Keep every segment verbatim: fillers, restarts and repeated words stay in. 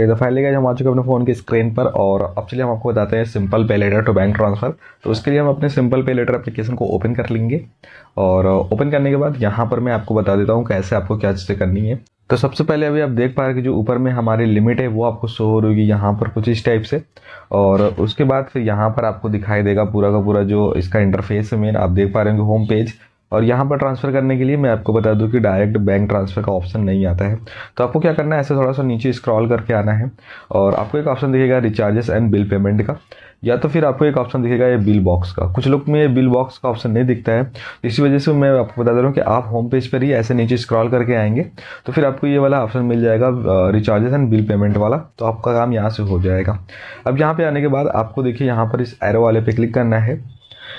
तो finally guys हम आ चुके हैं अपने फ़ोन की स्क्रीन पर और अब चलिए हम आपको बताते हैं सिंपल पे लेटर टू बैंक ट्रांसफ़र। तो उसके लिए हम अपने सिंपल पे लेटर एप्लीकेशन को ओपन कर लेंगे और ओपन करने के बाद यहाँ पर मैं आपको बता देता हूँ कैसे आपको क्या चीज़ें करनी है। तो सबसे पहले अभी आप देख पा रहे हैं कि जो ऊपर में हमारी लिमिट है वो आपको शो हो रही है यहाँ पर कुछ इस टाइप से, और उसके बाद फिर यहाँ पर आपको दिखाई देगा पूरा का पूरा जो इसका इंटरफेस है मेन आप देख पा रहे होंगे होम पेज। और यहाँ पर ट्रांसफ़र करने के लिए मैं आपको बता दूं कि डायरेक्ट बैंक ट्रांसफ़र का ऑप्शन नहीं आता है। तो आपको क्या करना है, ऐसे थोड़ा सा नीचे स्क्रॉल करके आना है और आपको एक ऑप्शन दिखेगा रिचार्जेस एंड बिल पेमेंट का, या तो फिर आपको एक ऑप्शन दिखेगा ये बिल बॉक्स का। कुछ लोग में ये बिल बॉक्स का ऑप्शन नहीं दिखता है, इसी वजह से मैं आपको बता दे रहा हूँ कि आप होम पेज पर ही ऐसे नीचे स्क्रॉल करके आएंगे तो फिर आपको ये वाला ऑप्शन मिल जाएगा रिचार्जेस एंड बिल पेमेंट वाला, तो आपका काम यहाँ से हो जाएगा। अब यहाँ पर आने के बाद आपको देखिए यहाँ पर इस एरो वाले पे क्लिक करना है।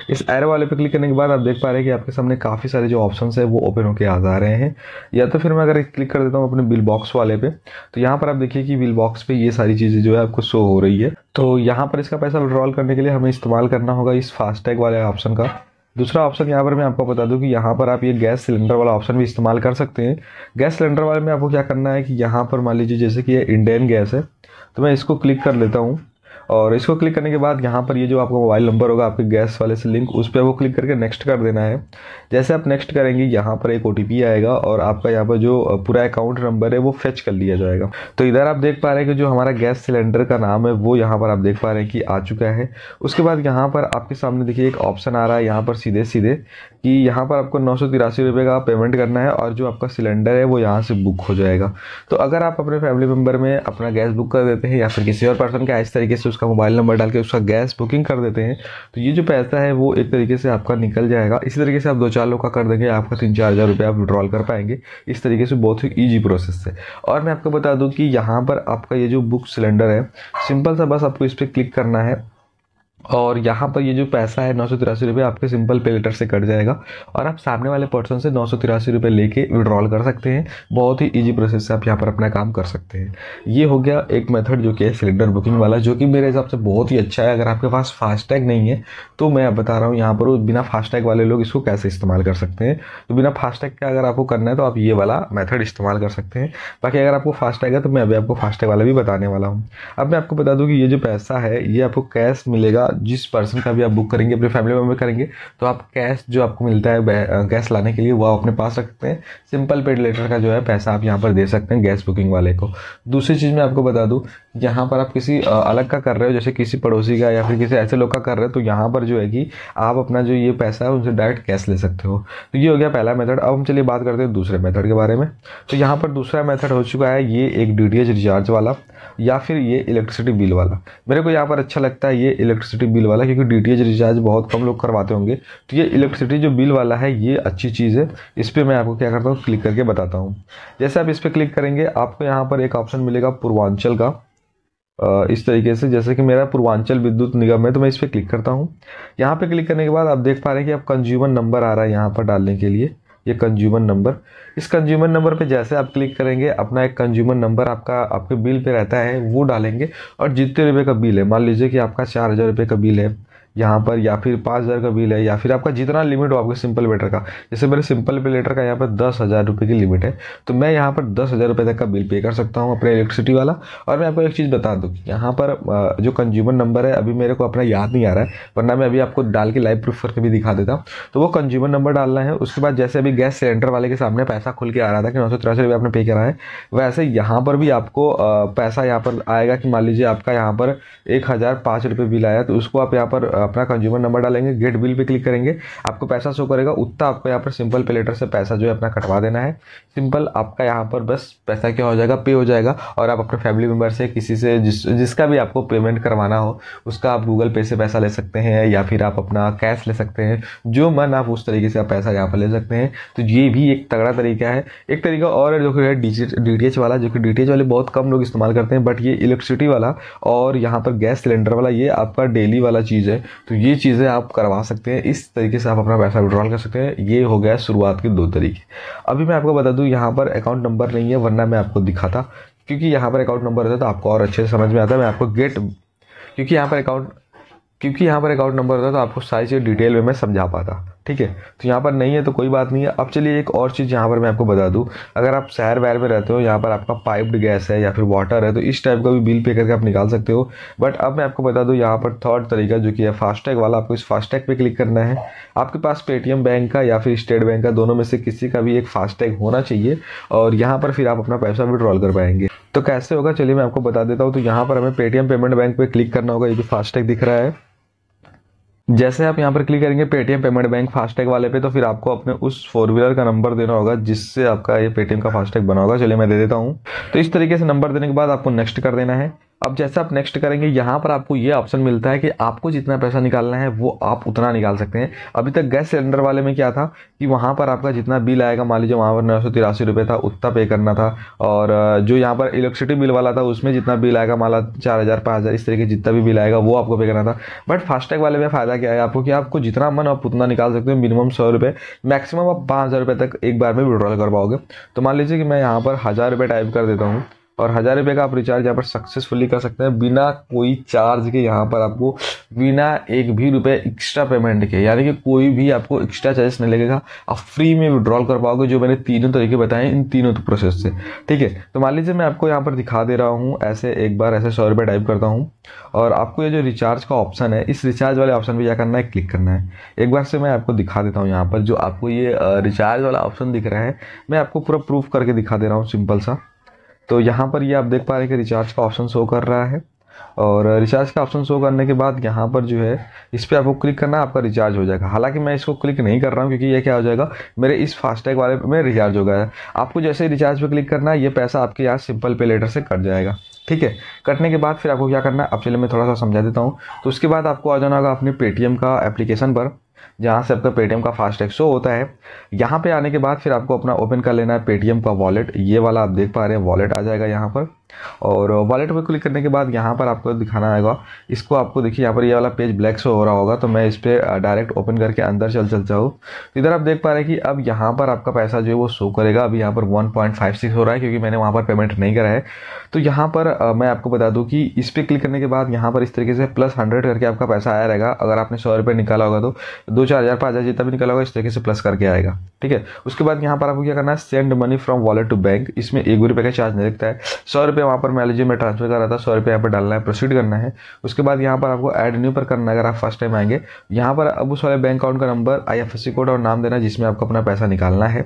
इस एरो वाले पे क्लिक करने के बाद आप देख पा रहे हैं कि आपके सामने काफ़ी सारे जो ऑप्शंस है वो ओपन होकर आ जा रहे हैं। या तो फिर मैं अगर क्लिक कर देता हूँ अपने बिल बॉक्स वाले पे, तो यहाँ पर आप देखिए कि बिल बॉक्स पे ये सारी चीज़ें जो है आपको शो हो रही है। तो यहाँ पर इसका पैसा विड्रॉल करने के लिए हमें इस्तेमाल करना होगा इस फास्टैग वाले ऑप्शन का। दूसरा ऑप्शन यहाँ पर मैं आपको बता दूं कि यहाँ पर आप ये गैस सिलेंडर वाला ऑप्शन भी इस्तेमाल कर सकते हैं। गैस सिलेंडर वाले में आपको क्या करना है कि यहाँ पर मान लीजिए जैसे कि ये इंडियन गैस है, तो मैं इसको क्लिक कर लेता हूँ और इसको क्लिक करने के बाद यहाँ पर ये जो आपका मोबाइल नंबर होगा आपके गैस वाले से लिंक, उस पर वो क्लिक करके नेक्स्ट कर देना है। जैसे आप नेक्स्ट करेंगे यहाँ पर एक ओ टी पी आएगा और आपका यहाँ पर जो पूरा अकाउंट नंबर है वो फेच कर लिया जाएगा। तो इधर आप देख पा रहे हैं कि जो हमारा गैस सिलेंडर का नाम है वो यहाँ पर आप देख पा रहे हैं कि आ चुका है। उसके बाद यहाँ पर आपके सामने देखिए एक ऑप्शन आ रहा है यहाँ पर सीधे सीधे कि यहाँ पर आपको नौ सौ तिरासी रुपये का पेमेंट करना है और जो आपका सिलेंडर है वो यहाँ से बुक हो जाएगा। तो अगर आप अपने फैमिली मेम्बर में अपना गैस बुक कर देते हैं या फिर किसी और पर्सन का इस तरीके से उसका मोबाइल नंबर डाल के उसका गैस बुकिंग कर देते हैं, तो ये जो पैसा है वो एक तरीके से आपका निकल जाएगा। इसी तरीके से आप दो चार लोग का कर देंगे, आपका तीन चार हज़ार रुपये आप विड्रॉल कर पाएंगे। इस तरीके से बहुत ही ईजी प्रोसेस है। और मैं आपको बता दूं कि यहाँ पर आपका ये जो बुक सिलेंडर है सिंपल सा बस आपको इस पर क्लिक करना है और यहाँ पर ये जो पैसा है नौ सौ तिरासी रुपये आपके सिंपल पे लेटर से कट जाएगा और आप सामने वाले पर्सन से नौ सौ तिरासी रुपये लेके विड्रॉल कर सकते हैं। बहुत ही इजी प्रोसेस से आप यहाँ पर अपना काम कर सकते हैं। ये हो गया एक मेथड जो कि है सिलेंडर बुकिंग वाला, जो कि मेरे हिसाब से बहुत ही अच्छा है। अगर आपके पास फास्टैग नहीं है तो मैं बता रहा हूँ यहाँ पर बिना फास्टैग वाले लोग इसको कैसे इस्तेमाल कर सकते हैं। तो बिना फास्टैग का अगर आपको करना है तो आप ये वाला मेथड इस्तेमाल कर सकते हैं। बाकी अगर आपको फास्टैग है तो मैं अभी आपको फास्टैग वाला भी बताने वाला हूँ। अब मैं आपको बता दूँ कि ये जो पैसा है ये आपको कैश मिलेगा। जिस पर्सन का भी आप बुक करेंगे अपने फैमिली मेम्बर करेंगे तो आप कैश जो आपको मिलता है गैस लाने के लिए वो आप अपने पास रखते हैं। सिंपल पे लेटर का जो है पैसा आप यहाँ पर दे सकते हैं गैस बुकिंग वाले को। दूसरी चीज़ मैं आपको बता दूँ, यहाँ पर आप किसी अलग का कर रहे हो जैसे किसी पड़ोसी का या फिर किसी ऐसे लोग का कर रहे हो तो यहाँ पर जो है कि आप अपना जो ये पैसा है उनसे डायरेक्ट कैश ले सकते हो। तो ये हो गया पहला मेथड। अब हम चलिए बात करते हैं दूसरे मेथड के बारे में। तो यहाँ पर दूसरा मेथड हो चुका है ये एक डी टी एच रिचार्ज वाला या फिर ये इलेक्ट्रिसिटी बिल वाला। मेरे को यहाँ पर अच्छा लगता है ये इलेक्ट्रिसिटी बिल वाला, क्योंकि डीटीएच रिचार्ज बहुत कम लोग करवाते होंगे। तो ये इलेक्ट्रिसिटी जो बिल वाला है ये अच्छी चीज़ है। इस पर मैं आपको क्या करता हूँ क्लिक करके बताता हूँ। जैसे आप इस पर क्लिक करेंगे आपको यहाँ पर एक ऑप्शन मिलेगा पूर्वांचल का, इस तरीके से जैसे कि मेरा पूर्वांचल विद्युत निगम है तो मैं इस पर क्लिक करता हूँ। यहाँ पर क्लिक करने के बाद आप देख पा रहे हैं कि आप कंज्यूमर नंबर आ रहा है यहाँ पर डालने के लिए, ये कंज्यूमर नंबर। इस कंज्यूमर नंबर पे जैसे आप क्लिक करेंगे अपना एक कंज्यूमर नंबर आपका आपके बिल पे रहता है वो डालेंगे और जितने रुपए का बिल है, मान लीजिए कि आपका चार हज़ार रुपये का बिल है यहाँ पर या फिर पाँच हज़ार का बिल है या फिर आपका जितना लिमिट हो आपके सिंपल पे लेटर का। जैसे मेरे सिंपल पे लेटर का यहाँ पर दस हज़ार रुपये की लिमिट है तो मैं यहाँ पर दस हज़ार रुपये तक का बिल पे कर सकता हूँ अपने इलेक्ट्रिसिटी वाला। और मैं आपको एक चीज़ बता दूँ, यहाँ पर जो कंज्यूमर नंबर है अभी मेरे को अपना याद नहीं आ रहा है, वरना मैं अभी आपको डाल के लाइव प्रूफ करके भी दिखा देता हूँ। तो वो कंज्यूमर नंबर डालना है। उसके बाद जैसे अभी गैस सिलेंडर वाले के सामने पैसा खुल के आ रहा था कि नौ सौ तिरासी रुपये आपने पे करा है, वैसे यहाँ पर भी आपको पैसा यहाँ पर आएगा कि मान लीजिए आपका यहाँ पर एक हज़ार पाँच रुपये बिल आया तो उसको आप यहाँ पर अपना कंज्यूमर नंबर डालेंगे, गेट बिल पे क्लिक करेंगे, आपको पैसा शो करेगा। उतना आपको यहाँ पर सिंपल पे लेटर से पैसा जो है अपना कटवा देना है। सिंपल आपका यहाँ पर बस पैसा क्या हो जाएगा पे हो जाएगा। और आप अपने फैमिली मेम्बर से किसी से जिस जिसका भी आपको पेमेंट करवाना हो उसका आप गूगल पे से पैसा ले सकते हैं या फिर आप अपना कैश ले सकते हैं, जो मन आप उस तरीके से आप पैसा यहाँ पर ले सकते हैं। तो ये भी एक तगड़ा तरीका है। एक तरीका और है जो कि डी टी एच वाला, जो कि डी टी एच वाले बहुत कम लोग इस्तेमाल करते हैं, बट ये इलेक्ट्रिसिटी वाला और यहाँ पर गैस सिलेंडर वाला ये आपका डेली वाला चीज़ है। तो ये चीज़ें आप करवा सकते हैं, इस तरीके से आप अपना पैसा विड्रॉल कर सकते हैं। ये हो गया शुरुआत के दो तरीके। अभी मैं आपको बता दूं यहाँ पर अकाउंट नंबर नहीं है, वरना मैं आपको दिखाता, क्योंकि यहाँ पर अकाउंट नंबर होता है तो आपको और अच्छे से समझ में आता है। मैं आपको गेट क्योंकि यहाँ पर अकाउंट क्योंकि यहाँ पर अकाउंट नंबर होता है तो आपको सारी चीज़ डिटेल में मैं समझा पाता। ठीक है, तो यहाँ पर नहीं है तो कोई बात नहीं है। अब चलिए एक और चीज़ यहाँ पर मैं आपको बता दूँ, अगर आप शहर वहर में रहते हो, यहाँ पर आपका पाइप्ड गैस है या फिर वाटर है, तो इस टाइप का भी बिल पे करके आप निकाल सकते हो। बट अब मैं आपको बता दूँ यहाँ पर थर्ड तरीका जो कि है फास्टैग वाला, आपको इस फास्टैग पे क्लिक करना है। आपके पास पेटीएम बैंक का या फिर स्टेट बैंक का, दोनों में से किसी का भी एक फास्टैग होना चाहिए और यहाँ पर फिर आप अपना पैसा विड्रॉल कर पाएंगे। तो कैसे होगा चलिए मैं आपको बता देता हूँ। तो यहाँ पर हमें पेटीएम पेमेंट बैंक पर क्लिक करना होगा, ये जो फास्टैग दिख रहा है, जैसे आप यहाँ पर क्लिक करेंगे पेटीएम पेमेंट बैंक फास्टैग वाले पे, तो फिर आपको अपने उस फोर व्हीलर का नंबर देना होगा जिससे आपका ये पेटीएम का फास्टैग बना होगा। चलिए मैं दे देता हूँ। तो इस तरीके से नंबर देने के बाद आपको नेक्स्ट कर देना है। अब जैसे आप नेक्स्ट करेंगे, यहाँ पर आपको ये ऑप्शन मिलता है कि आपको जितना पैसा निकालना है वो आप उतना निकाल सकते हैं। अभी तक गैस सिलेंडर वाले में क्या था कि वहाँ पर आपका जितना बिल आएगा, मान लीजिए वहाँ पर नौ सौ तिरासी रुपये था, उतना पे करना था। और जो यहाँ पर इलेक्ट्रिसिटी बिल वाला था उसमें जितना बिल आएगा, मान ला चार हज़ार पाँच हज़ार इस तरीके जितना भी बिल आएगा वो आपको पे करना था। बट फास्टैग वाले में फ़ायदा क्या है आपको कि आपको जितना मन आप उतना निकाल सकते हो, मिनिमम सौ रुपये, मैक्सिमम आप पाँच हज़ार रुपये तक एक बार में विड्रॉल कर पाओगे। तो मान लीजिए कि मैं यहाँ पर हज़ार रुपये टाइप कर देता हूँ और हज़ार रुपये का आप रिचार्ज यहाँ पर सक्सेसफुली कर सकते हैं बिना कोई चार्ज के। यहाँ पर आपको बिना एक भी रुपए एक्स्ट्रा पेमेंट के, यानी कि कोई भी आपको एक्स्ट्रा चार्जेस नहीं लगेगा, आप फ्री में विड्रॉल कर पाओगे, जो मैंने तीनों तरीके बताए इन तीनों तो प्रोसेस से। ठीक है, तो मान लीजिए मैं आपको यहाँ पर दिखा दे रहा हूँ, ऐसे एक बार ऐसे सौ रुपये टाइप करता हूँ और आपको ये जो रिचार्ज का ऑप्शन है, इस रिचार्ज वाले ऑप्शन पर क्या करना है, क्लिक करना है। एक बार से मैं आपको दिखा देता हूँ, यहाँ पर जो आपको ये रिचार्ज वाला ऑप्शन दिख रहा है, मैं आपको पूरा प्रूफ करके दिखा दे रहा हूँ सिंपल सा। तो यहाँ पर ये आप देख पा रहे हैं कि रिचार्ज का ऑप्शन शो कर रहा है और रिचार्ज का ऑप्शन शो करने के बाद यहाँ पर जो है इस पर आपको क्लिक करना है, आपका रिचार्ज हो जाएगा। हालांकि मैं इसको क्लिक नहीं कर रहा हूँ क्योंकि ये क्या हो जाएगा, मेरे इस फास्टैग वाले में रिचार्ज हो गया है। आपको जैसे ही रिचार्ज पर क्लिक करना है, ये पैसा आपके यहाँ सिंपल पे लेटर से कट जाएगा। ठीक है, कटने के बाद फिर आपको क्या करना है, अब चलिए मैं थोड़ा सा समझा देता हूँ। तो उसके बाद आपको आ जाना होगा अपने पेटीएम का एप्लीकेशन पर, जहाँ से आपका पेटीएम का फास्टैग शो होता है। यहाँ पे आने के बाद फिर आपको अपना ओपन कर लेना है पेटीएम का वॉलेट, ये वाला आप देख पा रहे हैं वॉलेट आ जाएगा यहाँ पर। और वॉलेट पर क्लिक करने के बाद यहाँ पर आपको दिखाना आएगा, इसको आपको देखिए यहाँ पर ये वाला पेज ब्लैक शो हो रहा होगा, तो मैं इस पर डायरेक्ट ओपन करके अंदर चल चल जाऊँ। इधर आप देख पा रहे हैं कि अब यहाँ पर आपका पैसा जो है वो शो करेगा। अभी यहाँ पर वन पॉइंट फाइव सिक्स हो रहा है क्योंकि मैंने वहाँ पर पेमेंट नहीं करा है। तो यहाँ पर मैं आपको बता दूँ कि इस पर क्लिक करने के बाद यहाँ पर इस तरीके से प्लस हंड्रेड करके आपका पैसा आया रहेगा। अगर आपने सौ रुपये निकाला होगा तो दो चार हज़ार पाँच हज़ार जितना भी निकाला होगा इस तरीके से प्लस करके आएगा। ठीक है, उसके बाद यहाँ पर आपको क्या करना है, send money from wallet to bank, इसमें एक भी रुपये का चार्ज नहीं लगता है। सौ रुपये वहाँ पर मान लीजिए मैं ट्रांसफर कर रहा था, सौ रुपये यहाँ पर डालना है, प्रोसीड करना है। उसके बाद यहाँ पर आपको ऐड न्यू पर करना है अगर आप फर्स्ट टाइम आएंगे। यहाँ पर अब उस वाले बैंक अकाउंट का नंबर, आईएफएससी कोड और नाम देना है जिसमें आपको अपना पैसा निकालना है।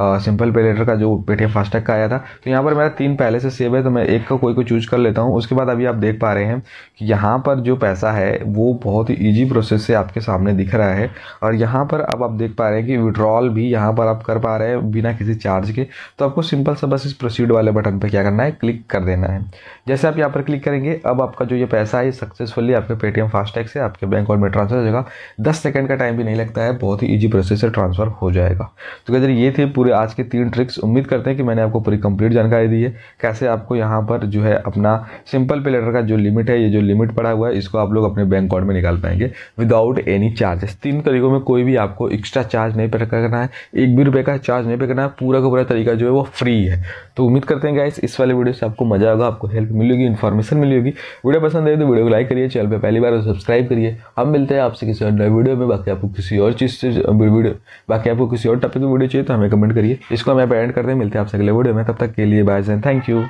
आ, सिंपल पे लेटर का जो पेटीएम फास्टैग का आया था, तो यहाँ पर मेरा तीन पहले से सेव है तो मैं एक का कोई को चूज कर लेता हूँ। उसके बाद अभी आप देख पा रहे हैं कि यहाँ पर जो पैसा है वो बहुत ही ईजी प्रोसेस से आपके सामने दिख रहा है। और यहाँ पर अब आप देख पा रहे हैं कि विड्रॉल भी यहाँ पर आप कर पा रहे हैं बिना किसी चार्ज के। तो आपको सिंपल सा बस इस प्रोसीड वाले बटन पर क्या करना है, क्लिक कर देना है। जैसे आप यहाँ पर क्लिक करेंगे, अब आपका जो ये पैसा है सक्सेसफुली आपके पेटीएम फास्टैग से आपके बैंक अकाउंट में ट्रांसफर हो जाएगा। दस सेकंड का टाइम भी नहीं लगता है, बहुत ही इजी प्रोसेस से ट्रांसफर हो जाएगा। तो गाइस ये थे पूरे आज के तीन ट्रिक्स। उम्मीद करते हैं कि मैंने आपको पूरी कंप्लीट जानकारी दी है, कैसे आपको यहाँ पर जो है अपना सिंपल पे लेटर का जो लिमिट है, ये जो लिमिट पड़ा हुआ है, इसको आप लोग अपने बैंक अकाउंट में निकाल पाएंगे विदाउट एनी चार्जेस। तीन तरीकों में कोई भी आपको एक्स्ट्रा चार्ज नहीं पे करना है, एक भी रुपये का चार्ज नहीं पे करना है, पूरा का पूरा तरीका जो है वो फ्री है। तो उम्मीद करते हैं गाइस इस वाले वीडियो से आपको मजा आएगा, आपको हेल्प मिलेगी, इन्फॉर्मेशन मिलेगी। वीडियो पसंद आए तो वीडियो को लाइक करिए, चैनल पे पहली बार सब्सक्राइब करिए। हम मिलते हैं आपसे किसी और नए वीडियो में। बाकी आपको किसी और चीज़ से वीडियो बाकी आपको किसी और टॉपिक में वीडियो चाहिए तो हमें कमेंट करिए। इसको हम यहाँ पे एंड करते हैं, मिलते हैं आपसे अगले वीडियो में। तब तक के लिए बाय एंड थैंक यू।